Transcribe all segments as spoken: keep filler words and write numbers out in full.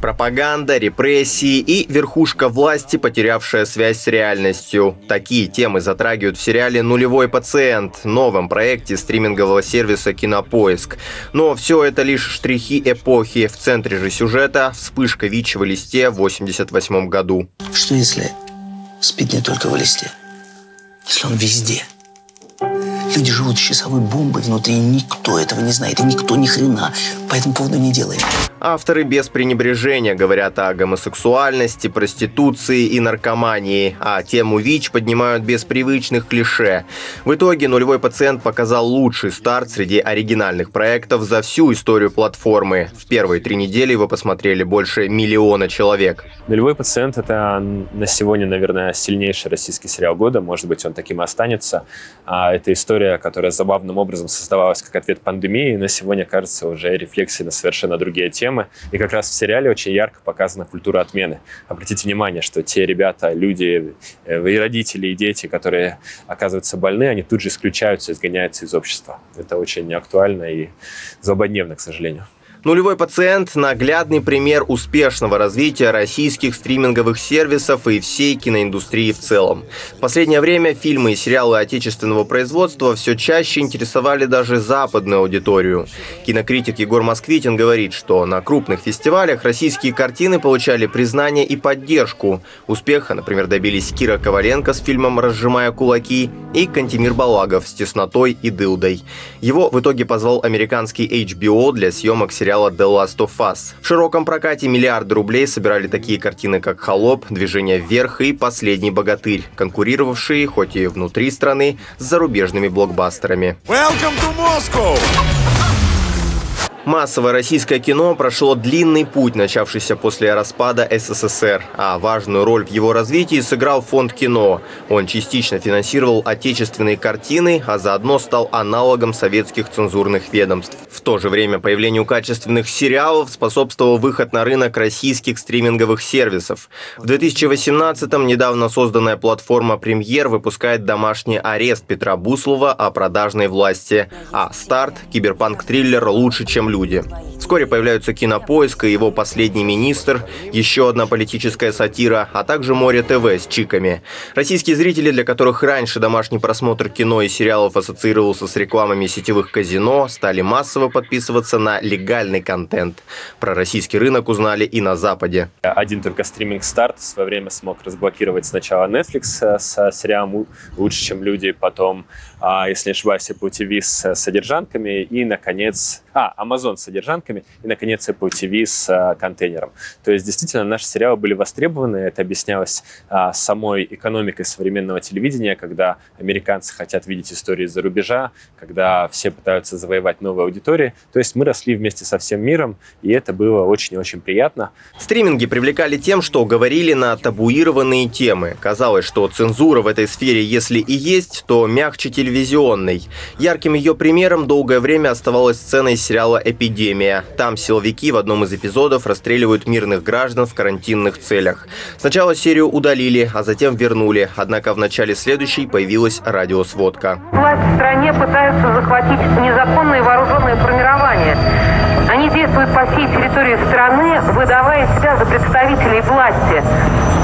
Пропаганда, репрессии и верхушка власти, потерявшая связь с реальностью. Такие темы затрагивают в сериале «Нулевой пациент», новом проекте стримингового сервиса «Кинопоиск». Но все это лишь штрихи эпохи. В центре же сюжета вспышка ВИЧ в Элисте в восемьдесят восьмом году. Что если спит не только в Элисте, если он везде? Люди живут с часовой бомбой внутри, никто этого не знает, и никто ни хрена по этому поводу не делает. Авторы без пренебрежения говорят о гомосексуальности, проституции и наркомании, а тему ВИЧ поднимают без привычных клише. В итоге «Нулевой пациент» показал лучший старт среди оригинальных проектов за всю историю платформы. В первые три недели его посмотрели больше миллиона человек. «Нулевой пациент» — это на сегодня, наверное, сильнейший российский сериал года, может быть, он таким и останется. Это история, которая забавным образом создавалась как ответ пандемии, и на сегодня, кажется, уже рефлексии на совершенно другие темы. И как раз в сериале очень ярко показана культура отмены. Обратите внимание, что те ребята, люди, и родители, и дети, которые оказываются больны, они тут же исключаются, изгоняются из общества. Это очень актуально и злободневно, к сожалению. «Нулевой пациент» – наглядный пример успешного развития российских стриминговых сервисов и всей киноиндустрии в целом. В последнее время фильмы и сериалы отечественного производства все чаще интересовали даже западную аудиторию. Кинокритик Егор Москвитин говорит, что на крупных фестивалях российские картины получали признание и поддержку. Успеха, например, добились Кира Коваленко с фильмом «Разжимая кулаки» и Кантемир Балагов с «Теснотой» и «Дылдой». Его в итоге позвал американский эйч би о для съемок сериала «The Last of Us». В широком прокате миллиарды рублей собирали такие картины, как «Холоп», «Движение вверх» и «Последний богатырь», конкурировавшие, хоть и внутри страны, с зарубежными блокбастерами. Welcome to Moscow! Массовое российское кино прошло длинный путь, начавшийся после распада эс эс эс эр, а важную роль в его развитии сыграл Фонд кино. Он частично финансировал отечественные картины, а заодно стал аналогом советских цензурных ведомств. В то же время появлению качественных сериалов способствовал выход на рынок российских стриминговых сервисов. В две тысячи восемнадцатом недавно созданная платформа «Премьер» выпускает «Домашний арест» Петра Буслова о продажной власти, а «Старт» – киберпанк-триллер «Лучше, чем люди». Люди. Вскоре появляются «Кинопоиск» и его «Последний министр», еще одна политическая сатира, а также «Море ТВ» с чиками. Российские зрители, для которых раньше домашний просмотр кино и сериалов ассоциировался с рекламами сетевых казино, стали массово подписываться на легальный контент. Про российский рынок узнали и на Западе. Один только стриминг «Старт» в свое время смог разблокировать сначала Netflix с сериалом «Лучше, чем люди», потом, если не ошибаюсь, Apple ти ви с содержанками и, наконец, а, Amazon с содержанками и, наконец, Apple ти ви с а, контейнером. То есть, действительно, наши сериалы были востребованы. Это объяснялось а, самой экономикой современного телевидения, когда американцы хотят видеть истории из-за рубежа, когда все пытаются завоевать новые аудитории. То есть мы росли вместе со всем миром, и это было очень и очень приятно. Стриминги привлекали тем, что говорили на табуированные темы. Казалось, что цензура в этой сфере, если и есть, то мягче телевизионной. Ярким ее примером долгое время оставалась сцена из сериала «Эпидемия». «Эпидемия». Там силовики в одном из эпизодов расстреливают мирных граждан в карантинных целях. Сначала серию удалили, а затем вернули. Однако в начале следующей появилась радиосводка. Власти в стране пытаются захватить незаконные вооруженные формирования. Они действуют по всей территории страны, выдавая себя за представителей власти.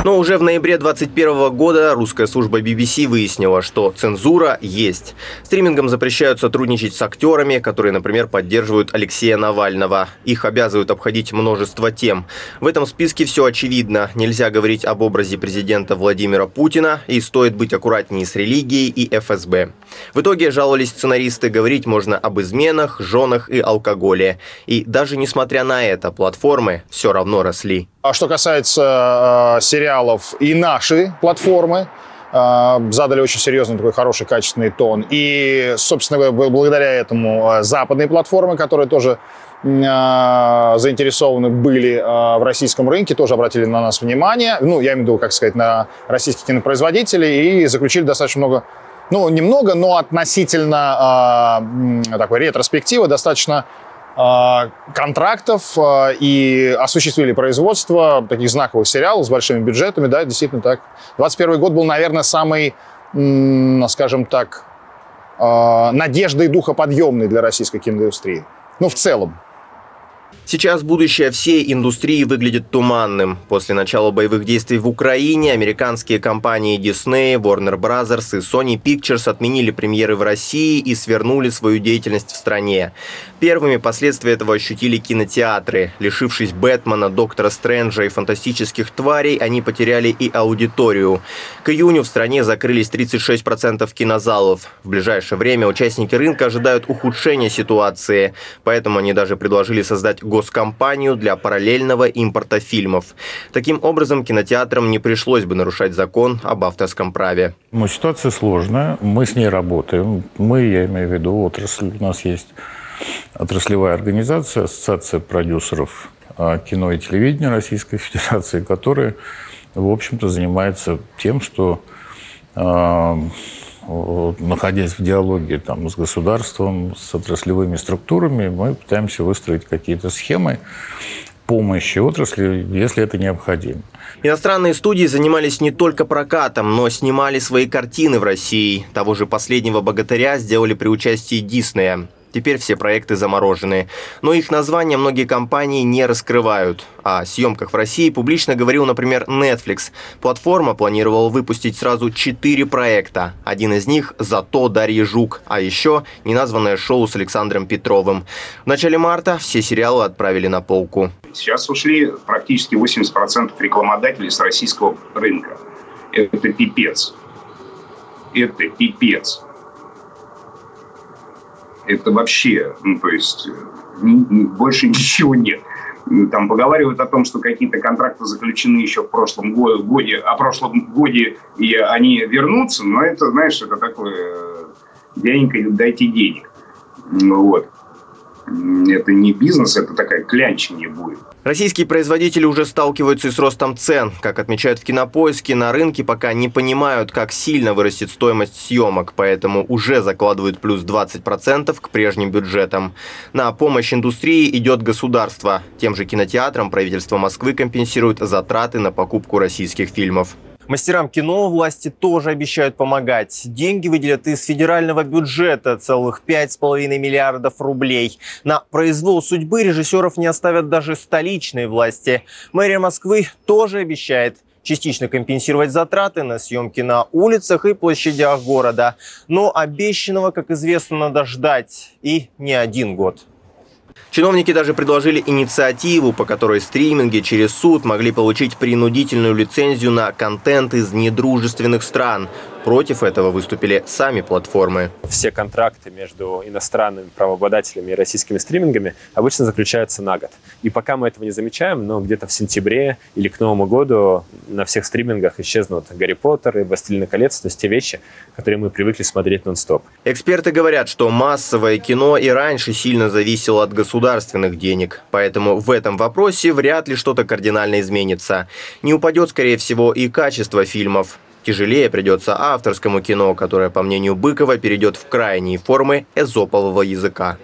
Но уже в ноябре две тысячи двадцать первого года русская служба би би си выяснила, что цензура есть. Стримингам запрещают сотрудничать с актерами, которые, например, поддерживают Алексея Навального. Их обязывают обходить множество тем. В этом списке все очевидно. Нельзя говорить об образе президента Владимира Путина, и стоит быть аккуратнее с религией и эф эс бэ. В итоге, жаловались сценаристы, говорить можно об изменах, женах и алкоголе. И даже несмотря на это, платформы все равно росли. А что касается э, сериалов и наши платформы, э, задали очень серьезный, такой хороший, качественный тон. И, собственно, благодаря этому э, западные платформы, которые тоже э, заинтересованы были э, в российском рынке, тоже обратили на нас внимание. Ну, я имею в виду, как сказать, на российских кинопроизводителей и заключили достаточно много, ну, немного, но относительно э, такой ретроспективы достаточно контрактов и осуществили производство таких знаковых сериалов с большими бюджетами, да, действительно так. двадцать первый год был, наверное, самый, скажем так, надеждой духоподъемный для российской киноиндустрии, ну, в целом. Сейчас будущее всей индустрии выглядит туманным. После начала боевых действий в Украине американские компании Disney, Warner Brothers и Sony Pictures отменили премьеры в России и свернули свою деятельность в стране. Первыми последствия этого ощутили кинотеатры. Лишившись Бэтмена, Доктора Стрэнджа и фантастических тварей, они потеряли и аудиторию. К июню в стране закрылись тридцать шесть процентов кинозалов. В ближайшее время участники рынка ожидают ухудшения ситуации, поэтому они даже предложили создать госкомпанию для параллельного импорта фильмов. Таким образом, кинотеатрам не пришлось бы нарушать закон об авторском праве. Ну, ситуация сложная, мы с ней работаем. Мы, я имею в виду, отрасль. У нас есть отраслевая организация, ассоциация продюсеров кино и телевидения Российской Федерации, которая, в общем-то, занимается тем, что, э, находясь в диалоге там, с государством, с отраслевыми структурами, мы пытаемся выстроить какие-то схемы помощи отрасли, если это необходимо. Иностранные студии занимались не только прокатом, но снимали свои картины в России. Того же «Последнего богатыря» сделали при участии Диснея. Теперь все проекты заморожены. Но их названия многие компании не раскрывают. О съемках в России публично говорил, например, Netflix. Платформа планировала выпустить сразу четыре проекта. Один из них – «Зато Дарья Жук», а еще неназванное шоу с Александром Петровым. В начале марта все сериалы отправили на полку. Сейчас ушли практически восемьдесят процентов рекламодателей с российского рынка. Это пипец. Это пипец. Это вообще, ну, то есть, не, не, больше ничего нет. Там поговаривают о том, что какие-то контракты заключены еще в прошлом годе, о прошлом годе, и они вернутся, но это, знаешь, это такое, денег, дайте денег. Вот. Это не бизнес, это такая клянчение будет. Российские производители уже сталкиваются и с ростом цен. Как отмечают в Кинопоиске, на рынке пока не понимают, как сильно вырастет стоимость съемок, поэтому уже закладывают плюс двадцать процентов к прежним бюджетам. На помощь индустрии идет государство. Тем же кинотеатрам правительство Москвы компенсирует затраты на покупку российских фильмов. Мастерам кино власти тоже обещают помогать. Деньги выделят из федерального бюджета, целых пять с половиной миллиардов рублей. На произвол судьбы режиссеров не оставят даже столичные власти. Мэрия Москвы тоже обещает частично компенсировать затраты на съемки на улицах и площадях города. Но обещанного, как известно, надо ждать и не один год. Чиновники даже предложили инициативу, по которой стриминги через суд могли получить принудительную лицензию на контент из недружественных стран. Против этого выступили сами платформы. Все контракты между иностранными правообладателями и российскими стримингами обычно заключаются на год. И пока мы этого не замечаем, но где-то в сентябре или к Новому году на всех стримингах исчезнут «Гарри Поттер» и «Властелин колец», то есть те вещи, которые мы привыкли смотреть нон-стоп. Эксперты говорят, что массовое кино и раньше сильно зависело от государственных денег. Поэтому в этом вопросе вряд ли что-то кардинально изменится. Не упадет, скорее всего, и качество фильмов. Тяжелее придется авторскому кино, которое, по мнению Быкова, перейдет в крайние формы эзопового языка.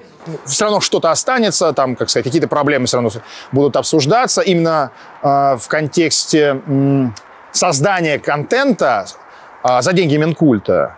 Все равно что-то останется, там, как сказать, какие-то проблемы все равно будут обсуждаться. Именно э, в контексте э, создания контента э, за деньги Минкульта,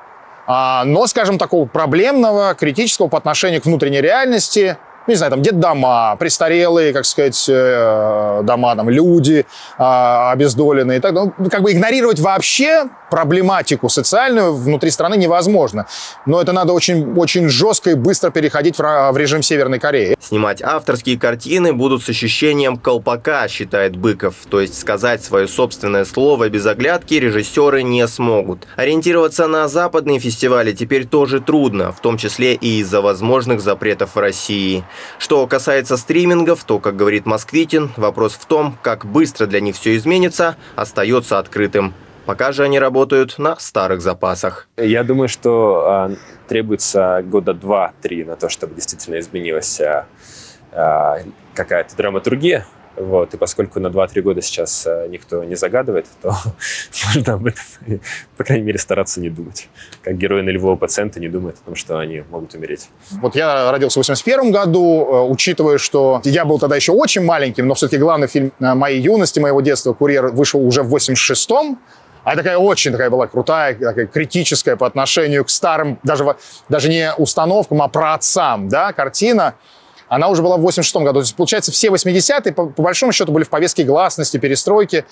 э, но, скажем, такого проблемного, критического по отношению к внутренней реальности. Не знаю, там детдома, престарелые, как сказать, дома, там, люди обездоленные и так далее. Ну, как бы игнорировать вообще проблематику социальную внутри страны невозможно. Но это надо очень, очень жестко и быстро переходить в режим Северной Кореи. Снимать авторские картины будут с ощущением колпака, считает Быков. То есть сказать свое собственное слово без оглядки режиссеры не смогут. Ориентироваться на западные фестивали теперь тоже трудно, в том числе и из-за возможных запретов в России. Что касается стримингов, то, как говорит Москвитин, вопрос в том, как быстро для них все изменится, остается открытым. Пока же они работают на старых запасах. Я думаю, что э, требуется года два-три на то, чтобы действительно изменилась э, какая-то драматургия. Вот. И поскольку на два-три года сейчас никто не загадывает, то можно об этом, по крайней мере, стараться не думать. Как герои «Нулевого пациента» не думают о том, что они могут умереть. Вот я родился в восемьдесят первом году, учитывая, что я был тогда еще очень маленьким, но все-таки главный фильм моей юности, моего детства «Курьер» вышел уже в восемьдесят шестом. А такая очень такая была крутая, такая критическая по отношению к старым, даже, даже не установкам, а праотцам, да, картина. она уже была в восемьдесят шестом году. То есть, получается, все восьмидесятые, по, по большому счету, были в повестке гласности, перестройки.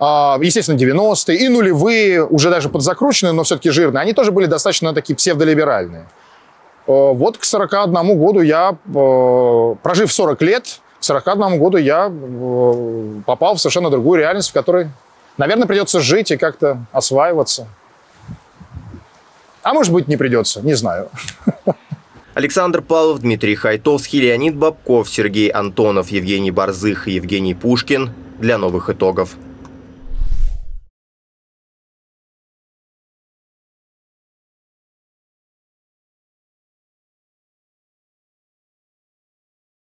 Естественно, девяностые и нулевые, уже даже подзакрученные, но все-таки жирные, они тоже были достаточно такие псевдолиберальные. Вот к сорока одному году я, прожив сорок лет, к сорока одному году я попал в совершенно другую реальность, в которой, наверное, придется жить и как-то осваиваться. А может быть, не придется, не знаю. Александр Павлов, Дмитрий Хайтовский, Леонид Бабков, Сергей Антонов, Евгений Борзых и Евгений Пушкин для новых итогов.